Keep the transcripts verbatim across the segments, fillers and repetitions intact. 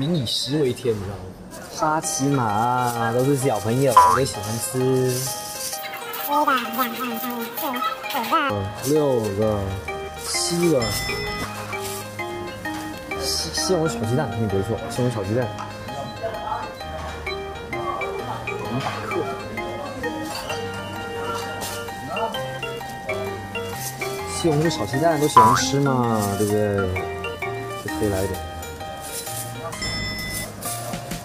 民以食为天，你知道吗？沙琪玛、啊、都是小朋友都喜欢吃。一个、两个、三个、四个、五个、六个、七个。西西红柿炒鸡蛋，你别错，西红柿炒鸡蛋。五百克。西红柿炒鸡蛋都喜欢吃嘛，对不对？就可以来一点。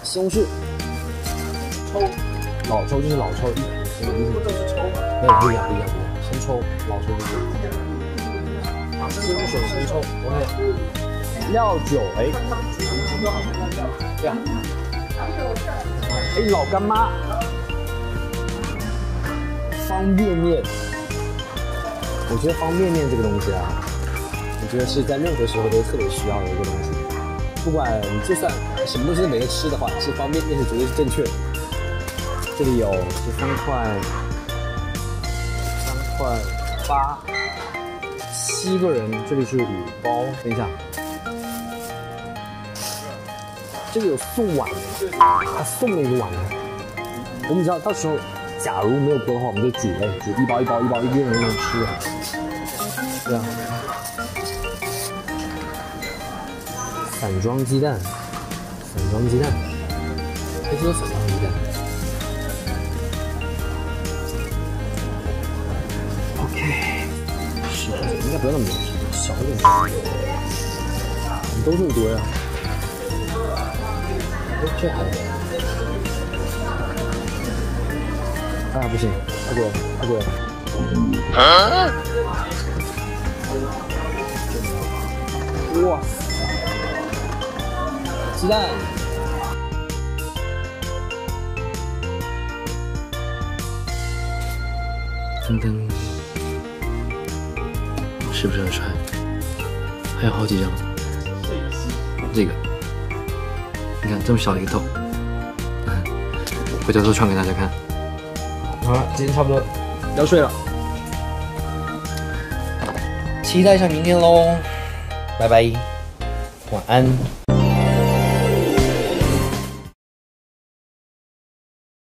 西红柿，抽，老抽就是老抽，这个不就是抽吗？没有不一样，不一样，不一样，生抽，老抽不一样。西红柿生抽 ，OK。料酒，哎，对啊，哎，老干妈，方便面，我觉得方便面这个东西啊，我觉得是在任何时候都特别需要的一个东西。 不管你就算什么东西都没得吃的话，吃方便面是绝对是正确的。这里有十三块、三块八，七个人，这里是五包。等一下，这个有送碗的，他送了一个碗的。我们知道到时候假如没有锅的话，我们就煮呗，煮一包一包一包，一个人一个人吃。对啊。 散装鸡蛋，散装鸡蛋，哎，这都散装鸡蛋。OK， 十块钱应该不要那么多，少一点。你都这么多呀？哎，这还有。啊，不行，太贵了，太贵了。啊！哇塞！ 鸡蛋，噔噔，是不是很帅？还有好几张，这个，你看这么小的一个洞，回头都穿给大家看。好了，今天差不多要睡了，期待一下明天喽，拜拜，晚安。